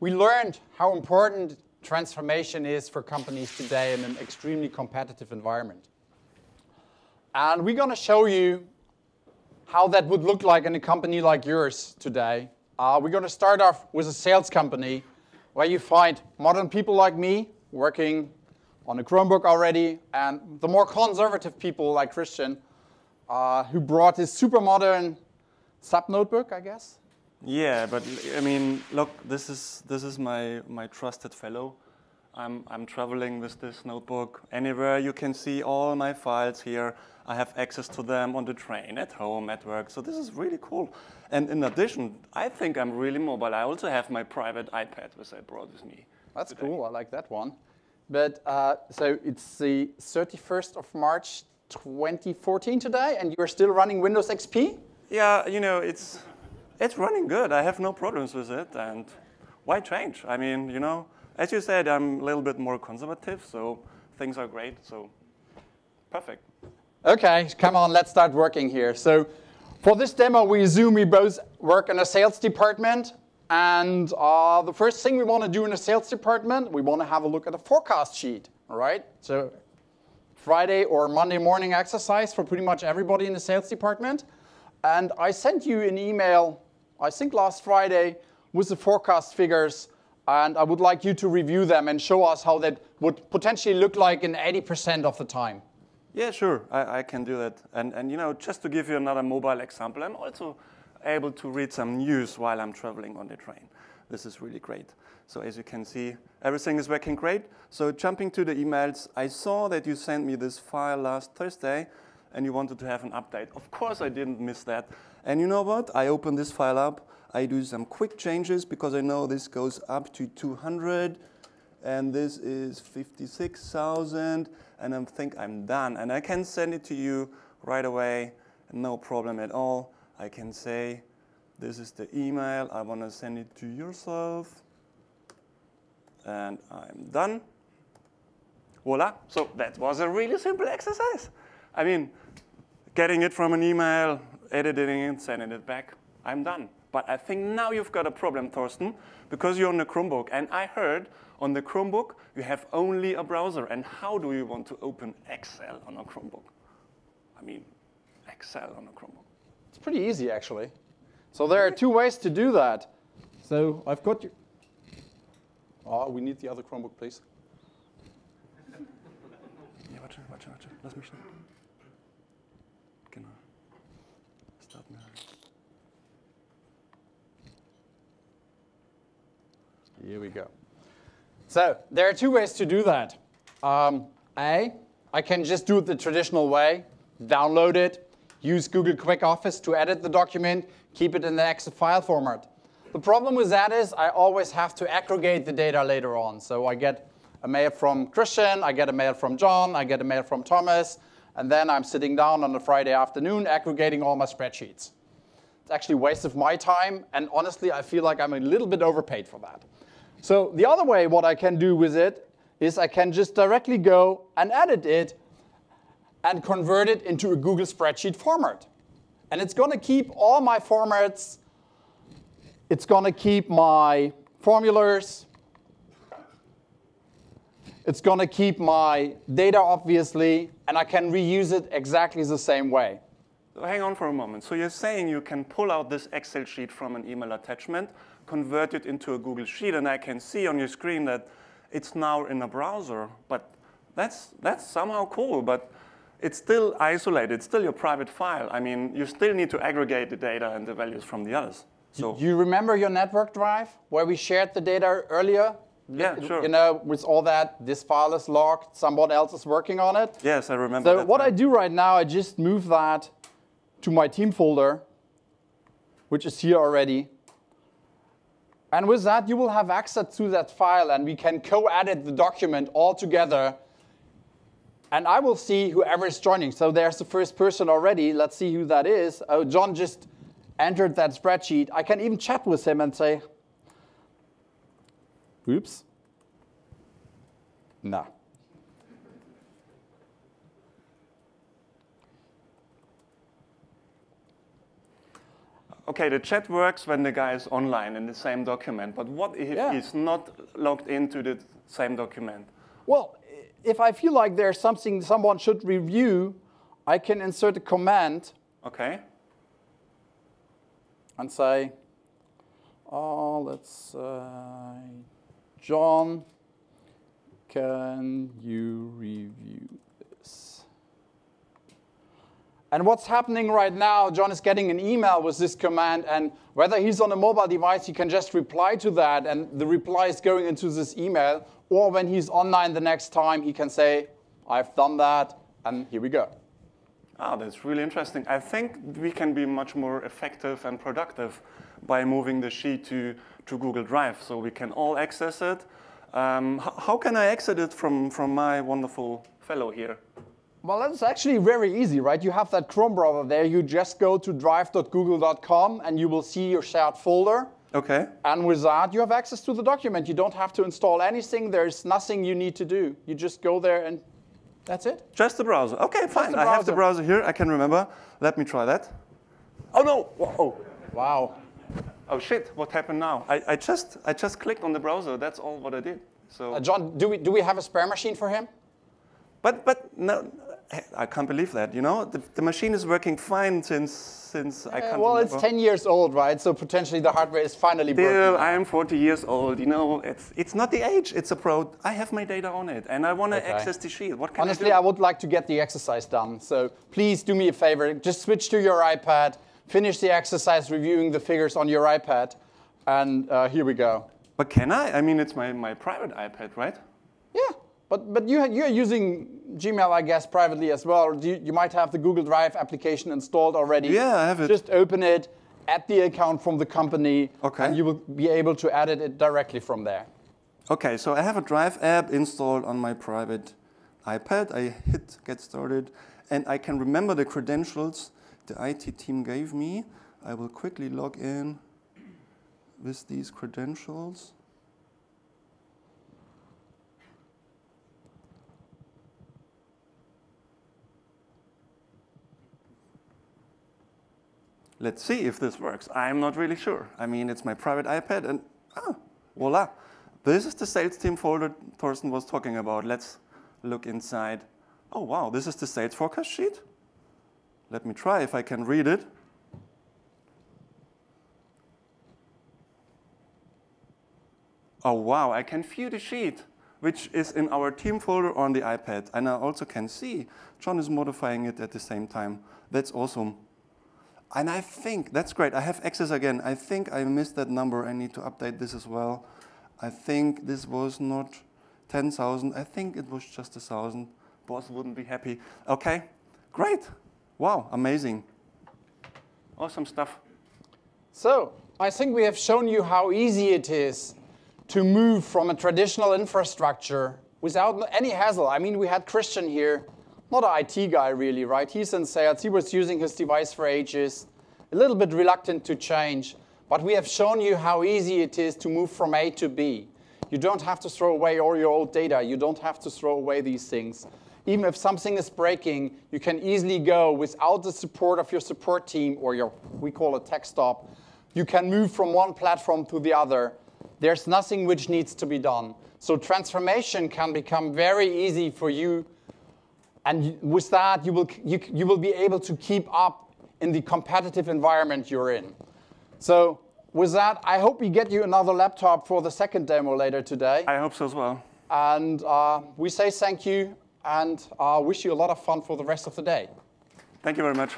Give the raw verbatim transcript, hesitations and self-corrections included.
We learned how important transformation is for companies today in an extremely competitive environment. And we're going to show you how that would look like in a company like yours today. Uh, we're going to start off with a sales company where you find modern people like me working on a Chromebook already, and the more conservative people like Christian, uh, who brought his super modern sub-notebook, I guess. Yeah, but I mean, look, this is this is my my trusted fellow. I'm I'm traveling with this notebook anywhere. You can see all my files here. I have access to them on the train, at home, at work. So this is really cool. And in addition, I think I'm really mobile. I also have my private iPad, which I brought with me. That's today. Cool. I like that one. But uh, so it's the thirty-first of March twenty fourteen today, and you're still running Windows X P? Yeah, you know, it's it's running good. I have no problems with it. And why change? I mean, you know. As you said, I'm a little bit more conservative, so things are great, so perfect. Okay, come on, let's start working here. So for this demo, we assume we both work in a sales department, and uh, the first thing we want to do in a sales department, we want to have a look at a forecast sheet, all right? So Friday or Monday morning exercise for pretty much everybody in the sales department. And I sent you an email, I think last Friday, with the forecast figures. And I would like you to review them and show us how that would potentially look like in eighty percent of the time. Yeah, sure, I, I can do that. And, and you know, just to give you another mobile example, I'm also able to read some news while I'm traveling on the train. This is really great. So as you can see, everything is working great. So jumping to the emails, I saw that you sent me this file last Thursday and you wanted to have an update. Of course I didn't miss that. And you know what? I opened this file up. I do some quick changes because I know this goes up to two hundred and this is fifty-six thousand and I think I'm done. And I can send it to you right away, no problem at all. I can say, this is the email, I want to send it to yourself and I'm done. Voila, so that was a really simple exercise. I mean, getting it from an email, editing it, sending it back, I'm done. But I think now you've got a problem, Thorsten, because you're on the Chromebook. And I heard on the Chromebook, you have only a browser. And how do you want to open Excel on a Chromebook? I mean, Excel on a Chromebook. It's pretty easy, actually. So there are two ways to do that. So I've got you. Oh, we need the other Chromebook, please. Yeah, warte, warte, warte. Lass mich schnell. Genau. Start mir. Here we go. So there are two ways to do that. Um, A, I can just do it the traditional way, download it, use Google Quick Office to edit the document, keep it in the Excel file format. The problem with that is I always have to aggregate the data later on. So I get a mail from Christian, I get a mail from John, I get a mail from Thomas, and then I'm sitting down on a Friday afternoon aggregating all my spreadsheets. It's actually a waste of my time, and honestly, I feel like I'm a little bit overpaid for that. So the other way what I can do with it is I can just directly go and edit it and convert it into a Google spreadsheet format. And it's going to keep all my formats. It's going to keep my formulas. It's going to keep my data, obviously. And I can reuse it exactly the same way. Hang on for a moment. So you're saying you can pull out this Excel sheet from an email attachment, convert it into a Google Sheet, and I can see on your screen that it's now in a browser. But that's, that's somehow cool, but it's still isolated. It's still your private file. I mean, you still need to aggregate the data and the values from the others. So you remember your network drive where we shared the data earlier? Yeah, sure. You know, with all that, this file is locked, someone else is working on it. Yes, I remember that. So what I do right now, I just move that to my team folder, which is here already. And with that, you will have access to that file, and we can co-edit the document all together. And I will see whoever is joining. So there's the first person already. Let's see who that is. Oh, John just entered that spreadsheet. I can even chat with him and say, oops. No. okay, the chat works when the guy is online in the same document, but what if yeah. he's not logged into the same document? Well, if I feel like there's something someone should review, I can insert a command okay. and say, oh, let's, uh, John, can you review this? And what's happening right now, John is getting an email with this command, and whether he's on a mobile device, he can just reply to that, and the reply is going into this email, or when he's online the next time, he can say, I've done that, and here we go. Ah, that's really interesting. I think we can be much more effective and productive by moving the sheet to, to Google Drive, so we can all access it. Um, how can I exit it from, from my wonderful fellow here? Well, that's actually very easy, right? You have that Chrome browser there. You just go to drive dot google dot com, and you will see your shared folder. Okay. And with that, you have access to the document. You don't have to install anything. There's nothing you need to do. You just go there, and that's it. Just the browser. Okay, fine. Browser. I have the browser here. I can remember. Let me try that. Oh, no. Oh. Wow. Oh shit! What happened now? I, I just I just clicked on the browser. That's all what I did. So uh, John, do we do we have a spare machine for him? But but no, I can't believe that. You know, the, the machine is working fine since since uh, I can't. Well, remember. It's ten years old, right? So potentially the hardware is finally broken. Still, I am forty years old. You know, it's it's not the age. It's a pro. I have my data on it, and I want to okay. access the sheet. What can honestly, I do? I would like to get the exercise done. So please do me a favor. Just switch to your iPad. Finish the exercise reviewing the figures on your iPad, and uh, here we go. But can I? I mean, it's my, my private iPad, right? Yeah, but, but you, you're using Gmail, I guess, privately as well. You, you might have the Google Drive application installed already. Yeah, I have it. Just open it, add the account from the company, okay. and you will be able to edit it directly from there. Okay, so I have a Drive app installed on my private iPad. I hit get started, and I can remember the credentials the I T team gave me. I will quickly log in with these credentials. Let's see if this works. I'm not really sure. I mean, it's my private iPad, and ah, voila. This is the sales team folder Thorsten was talking about. Let's look inside. Oh, wow, this is the sales forecast sheet? Let me try if I can read it. Oh, wow, I can view the sheet, which is in our team folder on the iPad. And I also can see John is modifying it at the same time. That's awesome. And I think, that's great, I have access again. I think I missed that number. I need to update this as well. I think this was not ten thousand. I think it was just one thousand. Boss wouldn't be happy. Okay, great. Wow, amazing. Awesome stuff. So, I think we have shown you how easy it is to move from a traditional infrastructure without any hassle. I mean, we had Christian here, not an I T guy really, right? He's in sales, he was using his device for ages, a little bit reluctant to change, but we have shown you how easy it is to move from A to B. You don't have to throw away all your old data, you don't have to throw away these things. Even if something is breaking, you can easily go without the support of your support team or your, we call it tech stop. You can move from one platform to the other. There's nothing which needs to be done. So transformation can become very easy for you. And with that, you will, you, you will be able to keep up in the competitive environment you're in. So with that, I hope we get you another laptop for the second demo later today. I hope so as well. And uh, we say thank you. And I uh, wish you a lot of fun for the rest of the day. Thank you very much.